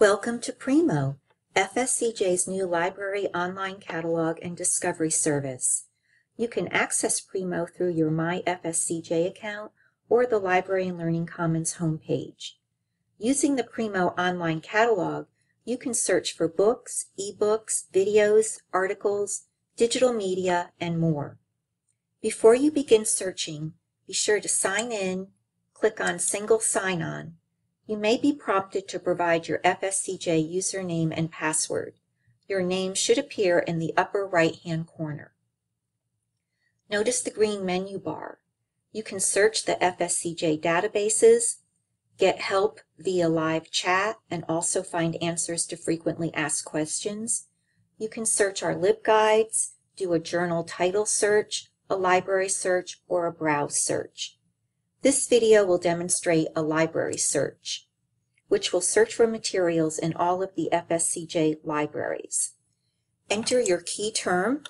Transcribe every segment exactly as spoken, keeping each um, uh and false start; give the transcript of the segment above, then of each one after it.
Welcome to Primo, F S C J's new library, online catalog, and discovery service. You can access Primo through your My F S C J account or the Library and Learning Commons homepage. Using the Primo online catalog, you can search for books, ebooks, videos, articles, digital media, and more. Before you begin searching, be sure to sign in, click on Single Sign-On. You may be prompted to provide your F S C J username and password. Your name should appear in the upper right-hand corner. Notice the green menu bar. You can search the F S C J databases, get help via live chat, and also find answers to frequently asked questions. You can search our LibGuides, do a journal title search, a library search, or a browse search. This video will demonstrate a library search, which will search for materials in all of the F S C J libraries. Enter your key term.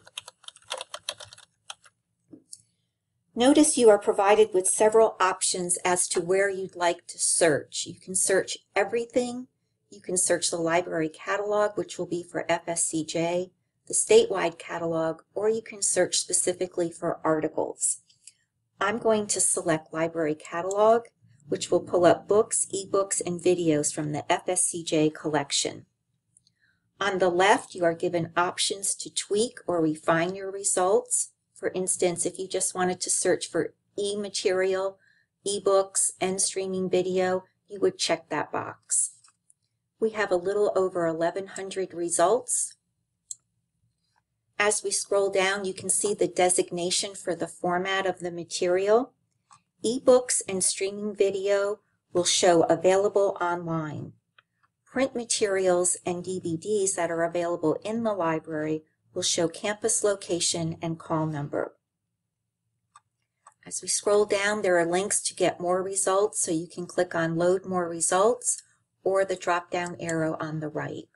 Notice you are provided with several options as to where you'd like to search. You can search everything. You can search the library catalog, which will be for F S C J, the statewide catalog, or you can search specifically for articles. I'm going to select Library Catalog, which will pull up books, ebooks, and videos from the F S C J collection. On the left, you are given options to tweak or refine your results. For instance, if you just wanted to search for e-material, ebooks, and streaming video, you would check that box. We have a little over eleven hundred results. As we scroll down, you can see the designation for the format of the material. Ebooks and streaming video will show available online. Print materials and D V Ds that are available in the library will show campus location and call number. As we scroll down, there are links to get more results, so you can click on Load More Results or the drop-down arrow on the right.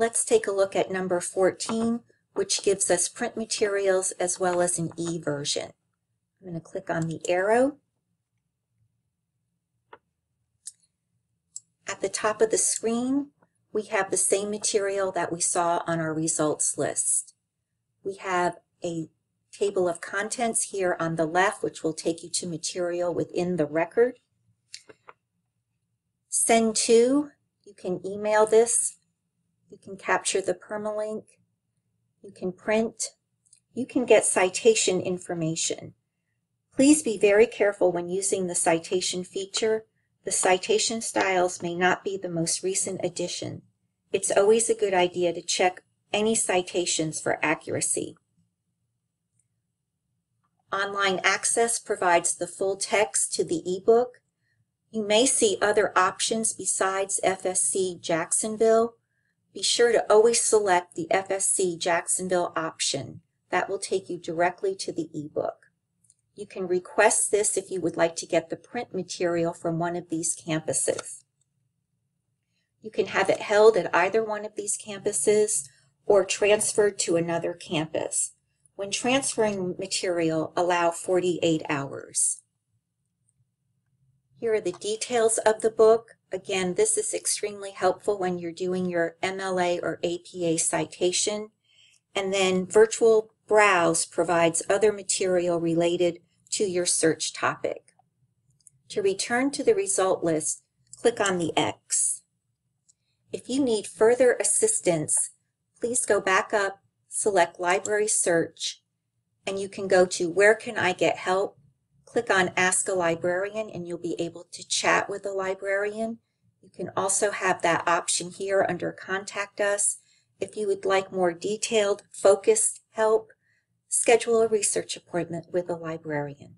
Let's take a look at number fourteen, which gives us print materials as well as an e-version. I'm going to click on the arrow. At the top of the screen, we have the same material that we saw on our results list. We have a table of contents here on the left, which will take you to material within the record. Send to, you can email this. You can capture the permalink, you can print, you can get citation information. Please be very careful when using the citation feature. The citation styles may not be the most recent addition. It's always a good idea to check any citations for accuracy. Online access provides the full text to the ebook. You may see other options besides F S C Jacksonville. Be sure to always select the F S C Jacksonville option. That will take you directly to the ebook. You can request this if you would like to get the print material from one of these campuses. You can have it held at either one of these campuses or transferred to another campus. When transferring material, allow forty-eight hours. Here are the details of the book. Again, this is extremely helpful when you're doing your M L A or A P A citation. And then virtual browse provides other material related to your search topic. To return to the result list, click on the X. If you need further assistance, please go back up, select Library Search, and you can go to Where Can I Get Help? Click on Ask a Librarian and you'll be able to chat with a librarian. You can also have that option here under Contact Us. If you would like more detailed, focused help, schedule a research appointment with a librarian.